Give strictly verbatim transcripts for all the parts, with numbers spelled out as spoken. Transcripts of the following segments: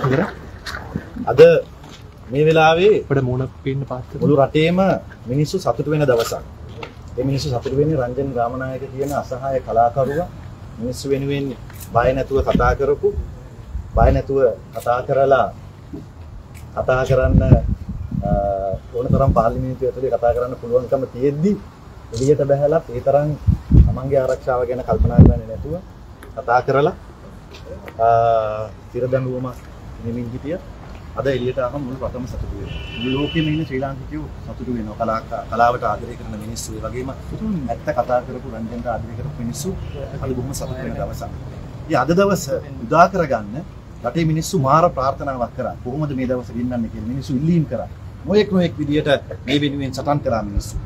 අද මේ වෙලාවේ අපිට මොනක් පේන්න පාස්කේ මුළු රටේම මිනිස්සු සතුට වෙන දවසක්. මේ මිනිස්සු සතුට වෙන්නේ රංජන් ගාමනායක කියන අසහාය කලාකරුවා මිනිස්සු වෙනුවෙන් බය නැතුව කතා කරපු බය නැතුව කතා කරලා කතා කරන්න ඕනතරම් පාර්ලිමේන්තුව ඇතුලේ කතා කරන්න පුළුවන්කම තියෙද්දි එළියට බහලා ඒ තරම් තමන්ගේ ආරක්ෂාව ගැන කල්පනා කරන්නේ නැතුව කතා කරලා තිර දඬුවමක් නෙමින් හිටියා. අද එළියට ආවම මුළු රටම සතුටු වෙනවා. මුළු ලෝකෙම ඉන්න ශ්‍රී ලාංකිකයෝ සතුටු වෙනවා. කලා කලාවට ආදරය කරන මිනිස්සු ඒ වගේම ඇත්ත කතා කරපු රංජන්ට ආදරය කරපු මිනිස්සු අද බොහොම සතුටු වෙන දවසක්. ඉතින් අද දවස උදා කරගන්න රටේ මිනිස්සු මාර ප්‍රාර්ථනාවක් කරා. කොහොමද මේ දවස ගෙන්නන්නේ කියලා මිනිස්සු ඉල්ලීම් කරා. මොයෙක් මොයෙක් විදියට මේ වෙනුවෙන් සටන් කරා මිනිස්සු.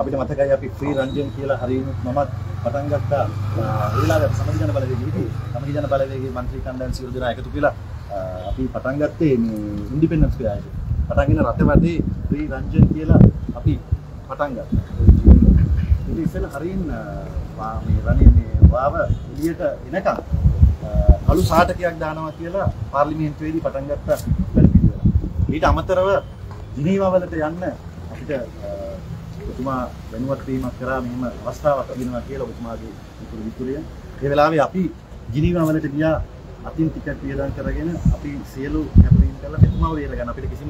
අපිට මතකයි අපි ෆ්‍රී රංජන් කියලා හරියුත් මමත් පටන් ගත්තා. ඒ වෙලාවට සමාජ ජන බලවේගයේ විදිහේ සමාජ ජන බලවේගයේ මන්ත්‍රී කණ්ඩායම් සියලු දෙනා එකතු වෙලා අපි පටන් ගත්තේ මේ ඉන්ඩිපෙන්ඩන්ස් ඩේ ආයේ. පටන්ගෙන රටවැදී ශ්‍රී රංජන් කියලා අපි පටන් ගත්තා. ඉතින් ඉතින් හරින් මේ රණේ මේ වාව එළියට එනකම් අලු සාටකයක් දානවා කියලා පාර්ලිමේන්තුවේදී පටන් ගත්තා වැඩපිළිවෙල. ඊට අමතරව ජිනීවාවලට යන්න අපිට ඔබතුමා වෙනුවත් වීමක් කරා මෙහෙම අවස්ථාවක් ලැබෙනවා කියලා ඔබතුමාගේ උතුරු විතුරිය. ඒ වෙලාවේ අපි ජිනීවාවලට ගියා. අතින් ටිකට් පියදම් කරගෙන අපි සියලු කැපවීම් කරලා මෙතුමාව ලියලා ගන්න අපිට කිසිම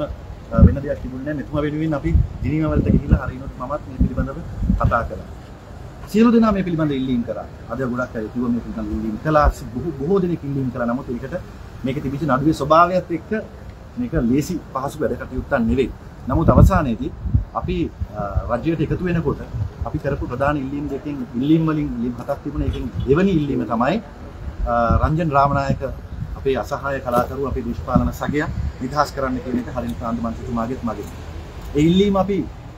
වෙන දෙයක් තිබුණේ නැහැ. මෙතුමා වෙනුවෙන් අපි දිනීම වලට ගිහිල්ලා හරිනොත් මමත් මේ පිළිබඳව කතා කළා. සියලු දෙනා මේ පිළිබඳව ඉල්ලීම් කරා. අද ගොඩක් අය කිව්වා මේ පිළිබඳව ඉල්ලීම් කළා. බොහෝ බොහෝ දෙනෙක් ඉල්ලීම් කළා. නමුත් ඒකට මේක තිබිච්ච නඩුවේ ස්වභාවයත් එක්ක මේක ලේසි පහසු වැඩ කටයුත්තක් නෙවෙයි. නමුත් අවසානයේදී අපි රජයට එකතු වෙනකොට අපි කරපු ප්‍රධාන ඉල්ලීම් දෙකෙන් ඉල්ලීම් වලින් ඉල්ලීම් හතක් තිබුණා. ඒකෙන් දෙවැනි ඉල්ලීම තමයි රංජන් රාමනායක අපේ අසහාය කලාකරුවා අපේ දේශපාලන සගය නිදහස් කරන්න කියන එක හරින් කාන්ද මන්ත්‍රීතුමාගෙත් මගේ. ඒ ඉල්ලීම අපි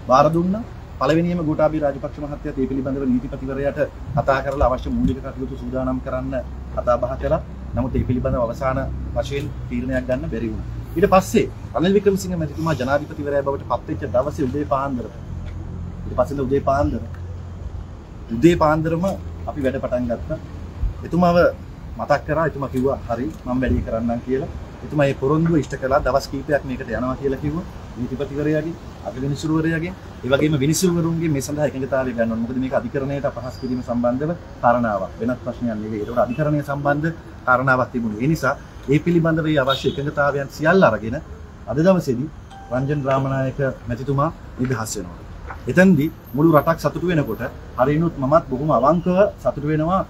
බාර දුන්නා. පළවෙනියම ගෝඨාභය රාජපක්ෂ මහත්තයාත් මේ පිළිබඳව නීතිපතිවරයාට කතා කරලා අවශ්‍ය මූලික කටයුතු සූදානම් කරන්න කතා බහ කළා. නමුත් මේ පිළිබඳව අවසාන වශයෙන් තීරණයක් ගන්න බැරි වුණා. ඊට පස්සේ රනිල් වික්‍රමසිංහ මහතුමා ජනාධිපතිවරයා බවට පත් වෙච්ච දවසේ උදේ පාන්දර ඊට පස්සේ උදේ පාන්දර උදේ පාන්දරම අපි වැඩ පටන් ගත්තා. එතුමාව මතක් කරා. එතුමා කිව්වා හරි මම වැඩි කරන්නම් කියලා. එතුමා මේ පොරොන්දුව ඉෂ්ට කළා. දවස් කිහිපයක් මේකට යනවා කියලා කිව්වා. නීතිපතිවරයාගේ, අගවිනිසුරුවරයාගේ, ඒ වගේම විනිසුරුවරුන්ගේ මේ සඳහා එකඟතාවය ගන්න ඕන. මොකද මේක අධිකරණයට අපහාස කිරීම සම්බන්ධව කාරණාවක්. වෙනත් ප්‍රශ්නයක් නෙවෙයි. ඒකට අධිකරණය සම්බන්ධ කාරණාවක් තිබුණා. ඒ නිසා මේ පිළිබඳව මේ අවශ්‍ය එකඟතාවයන් සියල්ල අරගෙන අද දවසේදී රංජන් රාමනායක මැතිතුමා නිදහස් වෙනවා. එතෙන්දී මුළු රටක් සතුටු වෙනකොට හරිනුත් මමත් බොහොම අවංකව සතුටු වෙනවා.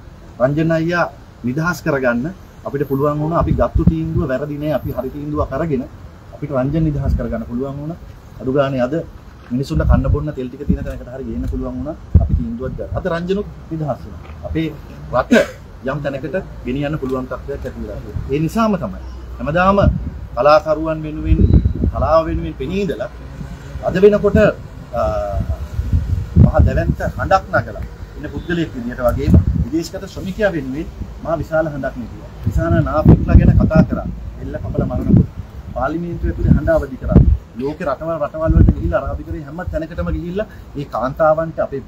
රංජන් අයියා නිදහස් කරගන්න අපිට පුළුවන් වුණා. අපි ගත්තු තීන්දුව වැරදි නෑ. අපි හරි තීන්දුවක් අරගෙන අපිට රංජන් නිදහස් කරගන්න පුළුවන් වුණා. අඩු ගානේ අද මිනිසුන්ට කන්න බොන්න තෙල් ටික තියෙන තැනකට හරි ගේන්න පුළුවන් වුණා. අපි තීන්දුවක් ගත්තා. අද රංජනුත් නිදහස් වුණා. අපේ රට යම් තැනකට ගෙනියන්න පුළුවන් තත්ත්වයක් ඇති වෙලා තියෙනවා. ඒ නිසාම තමයි හැමදාම කලාකරුවන් වෙනුවෙන් කලාව වෙනුවෙන් පෙනී ඉඳලා අද වෙනකොට මහ දැවැන්ත හඬක් නගලා ඉන්න පුද්ගලයෙක් විදියට වගේම විදේශගත ශ්‍රමිකයා වෙනුවෙන් මා විශාල හඬක් නෙවුවා. විශාල නාපිටලා ගැන කතා කරා. එල්ල කපල මරනකොට පාර්ලිමේන්තුව ඇතුලේ හඬ අවදි කරා. ලෝකේ රටවල් රටවල් වලට ගිහිල්ලා අරාබිකරේ හැම තැනකටම ගිහිල්ලා ඒ කාන්තාවන්ට අපේ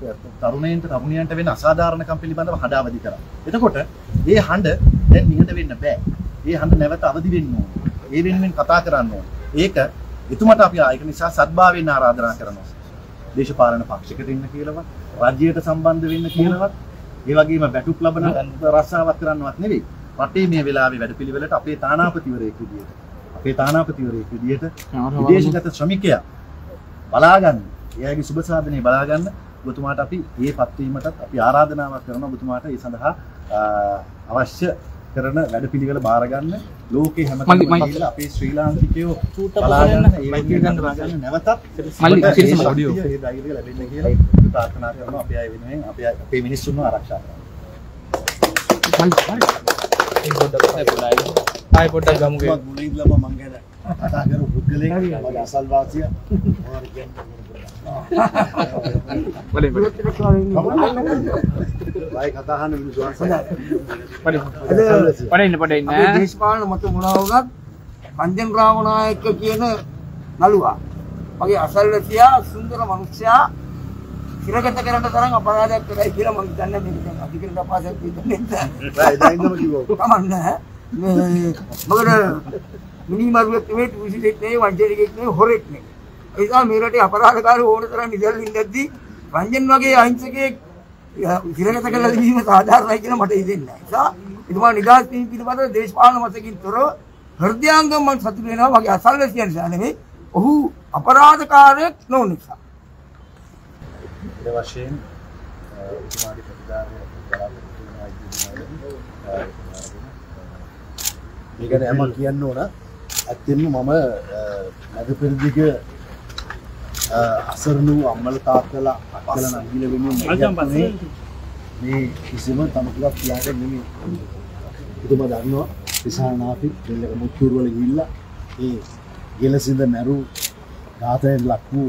තරුණයින්ට තරුණියන්ට වෙන අසාධාරණකම් පිළිබඳව හඬ අවදි කරා. එතකොට මේ හඬ දැන් නිහඬ වෙන්න බෑ. මේ හඬ නැවත අවදි වෙන්න ඕන. ඒ වෙනුවෙන් කතා කරන්න ඕන. ඒක එතුමට අපි ආයක නිසා සත්භාවයෙන් ආරාධනා කරනවා. දේශපාලන පක්ෂයකට ඉන්න කියලාවත්, රාජ්‍යයට සම්බන්ධ වෙන්න කියලාවත්, ඒ වගේම බැටුක් ලබන රස්සාවක් කරන්නවත් නෙවෙයි. රටේ මේ වෙලාවේ වැඩපිළිවෙලට අපේ තානාපතිවරයෙක් විදියට අපේ තානාපතිවරයෙක් විදියට විදේශගත ශ්‍රමිකයා බලාගන්න, එයාගේ සුබ සාධනේ බලාගන්න ඔබතුමාට අපි මේ පත්වීමටත් අපි ආරාධනාවක් කරනවා. ඔබතුමාට ඒ සඳහා අවශ්‍ය කරන වැඩපිළිවෙල බාර ගන්න. ලෝකේ හැමතැනම අපේ ශ්‍රී ලාංකිකයෝ බලාගන්න, ඒ වගේම බලාගන්න නැවතත් මල්ලි සිරිස් ඔඩියෝ ඒ ධෛර්යය ලැබෙන්න කියලා ප්‍රාර්ථනා කරනවා. අපි ආයෙ වෙනුවෙන් අපි අපේ මිනිස්සුන්ව ආරක්ෂා කරනවා. ඒ පොඩ්ඩක් බලන්න. ආයෙ පොඩ්ඩක් ගමු ගියා. මුලින්ම මම ගැන කතා කරපු පුද්ගලයා මගේ asal වාසිය. මොනවද කියන්නේ? බලන්න. ලයි කතා අහන්න මිනිස්සු අසනවා. බලන්න. පඩින්න පඩින්න. අපේ දේශපාලන මත මොනවා වුණත් රංජන් රාමනායක කියන නළුවා මගේ asal වාසියා සුන්දර මිනිසයා ඉරකට කරන්න තරම් අපරාධයක් කරයි කියලා මම හිතන්නේ මේක අධිකරණ අපහාසයක් විදිහට නේද? मिनिमल व्यक्तिवेट उसी देख नहीं वंचन देख नहीं हो रेट नहीं ऐसा मेरा टे अपराधकार हो रहा तरह निजल निंदी वंचन वाके अहिंसा के हिरण्य तक लगी हुई मत आधार नहीं कि ना मटे इधर नहीं ऐसा इतना निदास तीन पीने पर देश पालन मत किन तोरो हृदयांगम मन सत्य ना वाके आसार लेती है निशाने में ओह अपराधकार नो निशा देवाशीन तुम्हारी Ikan emang kian nona, akhirnya mama nanti pergi ke asal nu amal taatlah, taatlah nanti lagi nu macam ni isiman tanuklah kiaran ni itu macam mana? Pisah nafi, jelah kamu curul lagi lah, ini jelah sih dah meru, kata yang laku,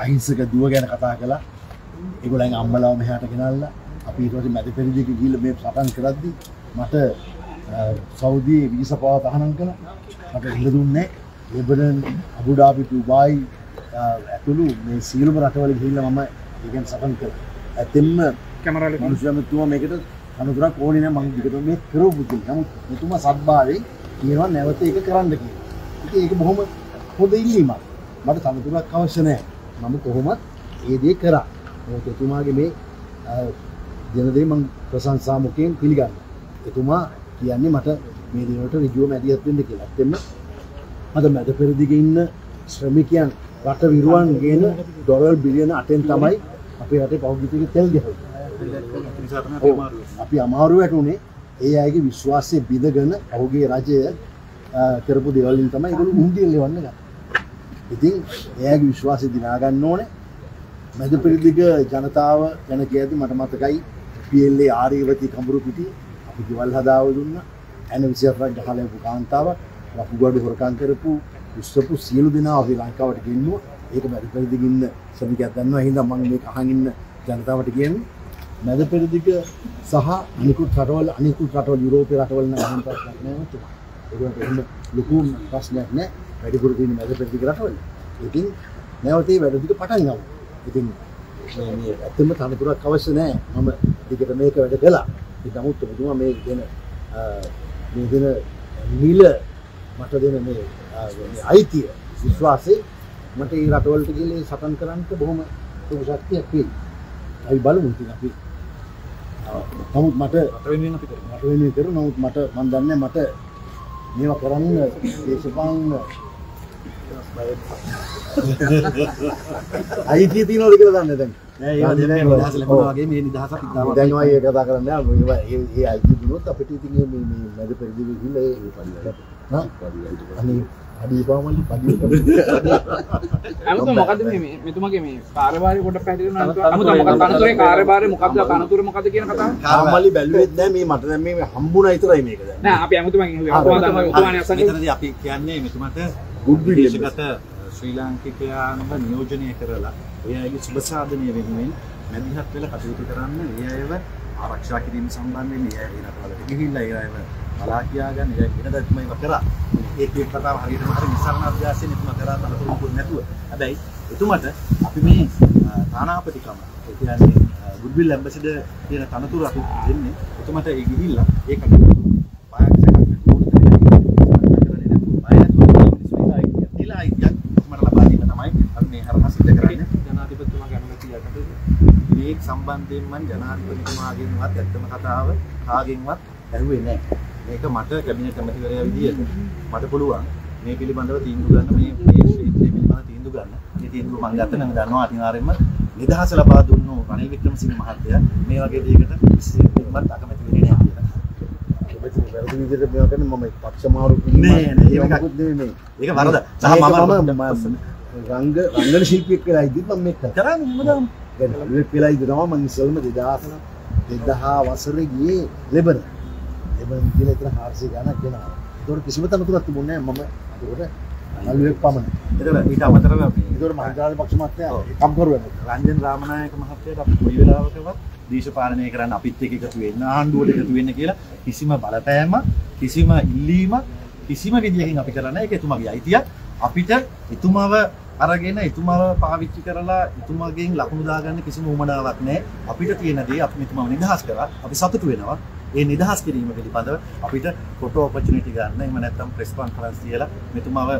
ahis kedua kan kata agaklah, itu orang amalau mehata kenal lah, tapi itu macam nanti pergi ke jelah meh sakan keradi, mata Saudi visa pola tahanan kena, maka Hindu ne, Lebanon, Abu Dhabi, Dubai, itu lu, me seal berata vali hilang mama, ikan sakan kena. Tim, kamera le, manusia me tuah make itu, anu turak kodi ne mang begitu me keruh betul, kamu itu mah satu hari, kiaran ne, waktu ikan keran lagi, itu ikan bohong, kau dah ilmi mah, maka kamu turak kawasan ne, kamu kau mat, ini dia kerah, waktu itu mah ke me, jangan deh mang pesan samukin pilihkan, itu mah කියන්නේ මට මේ දිනවලට ඍජුවම ඇදියත් වෙන්න කියලා. එතෙන්න මම මැද පෙරදිගේ ඉන්න ශ්‍රමිකයන් රට විරුවන් ගේන ඩොලර් බිලියන අටෙන් තමයි අපේ රටේ පෞද්ගලික තෙල් ගහන්නේ. අපි අමාරුවට උනේ ඒ අයගේ විශ්වාසය බිඳගෙන ඔහුගේ රජය කරපු දේවල් වලින් තමයි ඒගොල්ලෝ මුන්දියෙන් ලෙවන්න ගත්තේ. ඉතින් ඒ අයගේ විශ්වාසය දිනා ගන්න ඕනේ. මැද පෙරදිගේ ජනතාව ගැන කියද්දි මට මතකයි පී එල් ඒ ආර්යවති කඹුරු පිටි Jual hadawa juga, ane bisa orang jalan itu kantawa, laku gua di horkan kerepu, justru sielu dina orang lain kau terginu, itu mereka terginu, sebab kita tanpa hinda mangmek angin jangan terginu, mereka terginu sah, anikut katol, anikut katol Eropa katol na orang terginu itu, itu mereka lukum pasnya ne, mereka terginu mereka terginu katol, itu, ne waktu itu mereka terginu patah ngau, itu, ini, itu mereka tanpa kurang kawasan ne, kami kita mereka mereka bela. Kita mau tuh cuma make dene, make dene nila, mata dene make, aiti, viswasi, mata ini ratol itu gile satan keran itu bohong, itu bisa tiap pil, tapi balu mungkin tapi, namun mata, mata ini nggak pikirin, mata ini pikirin, namun mata mandannya mata, ini keran, sepang, aiti itu nol dikira tanah deng. नहीं यार नहीं नहीं दास लेकिन आगे मेरी दासा पिता वाला देंगे ये क्या करने आप ये ये ये आईटी बिनो तब फिर इतने में में मेरे परिधि में ही लगे ये पाली है ना अन्य अन्य बाव वाली पाली हम तो मुकदमे में मैं तुम्हारे में कारोबारी कोटा पहले ना हम तो मुकदमे कारोबारी मुकदमा कानून मुकदमे क्या ना कता काम वाली बैलवेट नहीं मैं मटन में हम बुना इतना ही मेरे ना आप यहाँ में तुम्हारे Sri Lanka ke anu kan niyojaniya kerala, ya ini sebesar ada nih begini, medihat pelak atau itu kerana ya itu araksha kirim samban ini ya ini apa lagi, ini lah ya itu, malakya kan ya ini ada cuma yang kerana, itu kata hari itu hari misalnya ada sini cuma kerana kalau turun pun netu, ada itu mana, tapi ini tanah apa di kamar, itu ada goodwill ambassador dia tanah turun aku ini, itu mana ini lah, ini kan, banyak sekali itu, banyak tu, ini lah ini. एक संबंधी मन जनार्दन कुमार आगे मत यत्तम खाता है आगे मत ऐसे ही नहीं एक मात्र कैबिनेट कमेटी वाले अभी दिए मात्र पुलवा मैं के लिए बंदर तीन दुकान में एक इतने बिल बना तीन दुकान ये तीन दुकान जाते हैं ना जानो आती हैं आरे में निदान से लाभ दोनों रानी विक्रम सिंह महात्या मैं वाके दिए करता इससे मत आकर मैं तुम्हें नहीं Lepas itu nama manusia itu dah, dah wasir lagi lebar, lebar mungkin itu harus jangan kena. Itu kesimpulan itu nanti punya mama itu orang lalu yang paman. Itu orang kita macam mana? Itu orang maharaja paksumatnya, kampur. Ranjan Ramana yang maharaja tapi boleh lah kalau di sepanjang negara kerana apitte kita tuin, nahan dua kita tuin negara. Kisi mah balataya mah, kisi mah illi mah, kisi mah kita yang apitte kerana kita mah gaya itu. Apitte itu mah අරගෙන එතුමාව පාවිච්චි කරලා එතුමාගෙන් ලකුණු දාගන්න කිසිම උවමනාවක් නැහැ අපිට තියෙන දේ අපි මෙතුමාව නිදහස් කරලා අපි සතුටු වෙනවා ඒ නිදහස් කිරීම පිළිබඳව අපිට ෆොටෝ ඔපචුනිටි ගන්න එහෙම නැත්නම් ප්‍රෙස් කොන්ෆරන්ස් කියලා මෙතුමාව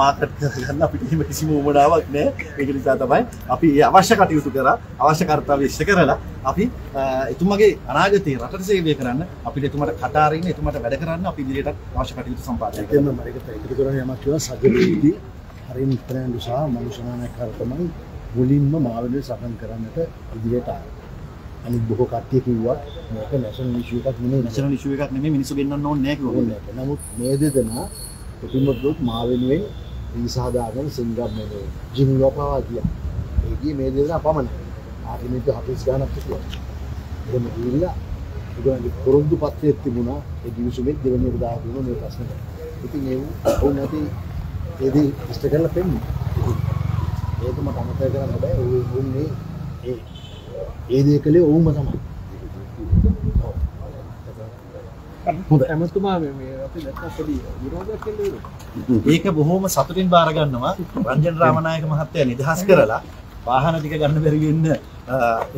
මාකට් කරගන්න අපිට එහෙම කිසිම උවමනාවක් නැහැ. ඒක නිසා තමයි අපි මේ අවශ්‍ය කටයුතු කරලා අවශ්‍ය කාර්යය ඉෂ්ට කරලා අපි එතුමාගේ අනාගතයේ රටට සේවය කරන්න අපිට එතුමාට කට අරින්න එතුමාට වැඩ කරන්න අපි ඉදිරියට අවශ්‍ය කටයුතු සම්පාදනය කරන්න මම ඒකට ඒකට කරන්නේ යමක් කියලා සජීවීදී හරින් ඉතරන් දුසා මනුෂ්‍යනායක කරතමයි මුලින්ම මාවලේ සටන් කරන්නට ඉදිරියට ආවා. අනිත් බොහෝ කට්ටිය කිව්වා මේක නැෂනල් ඉෂුව එකක් නෙමෙයි නැෂනල් ඉෂුව එකක් නෙමෙයි මිනිස්සු ගෙන්නන්න ඕනේ නැහැ කිව්වා. නමුත් මේ දෙදෙනා කොටිමොත් මා වෙනුවෙන් වීසා දාගෙන සිංගප්පූරුවේ ජිම්වා පවා ගියා. ඒකී මේ දෙදෙනා පමණයි. ආගමික හතලිස් ගානක් තිබුණා. එතන ගිහිල්ලා ඒගොල්ලන්ගේ පොරොන්දු පත්‍රයක් තිබුණා. ඒ දිවිසුමේ දෙවෙනියට දාගන්න මේ ප්‍රශ්නට. ඉතින් ඒක ඕනේ නැති ඒදී ඉෂ්ට කරලා පෙන්නේ. ඒකම තමයි කරන්න බෑ. ඒ වුන්නේ ඒ ඒ දේ කලේ ඕම තමයි. ඒක බොහොම සතුටින් බාර ගන්නවා රංජන් රාමනායක මහත්තයා නිදහස් කරලා වාහන ටික ගන්න බැරි වෙන්න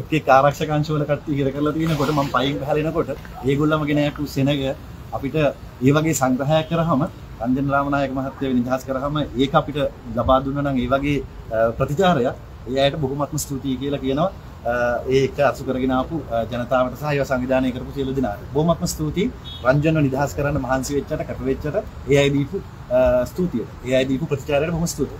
එක් එක් ආරක්ෂක අංශවල කට්ටිය ඉර කරලා තියෙනකොට මම පයින් ගහලෙනකොට ඒගොල්ලම ගෙන යපු සෙනඟ අපිට ඒ වගේ සංග්‍රහයක් කරාම රංජන් රාමනායක මහත්තයා නිදහස් කරාම ඒක අපිට ලබා දුන්නා නම් ඒ වගේ ප්‍රතිචාරයක් ඒ අයට බොහොමත්ම ස්තුතියි කියලා කියනවා. ඒක අසු කරගෙන ආපු ජනතාවට සහ ඒවා සංවිධානය කරපු සියලු දෙනාට බොහොමත්ම ස්තුතියි. රංජන්ව නිදහස් කරන්න මහන්සි වෙච්චට කැප වෙච්චට ඒ අය දීපු ස්තුතියට ඒ අය දීපු ප්‍රතිචාරයට බොහොම ස්තුතියි.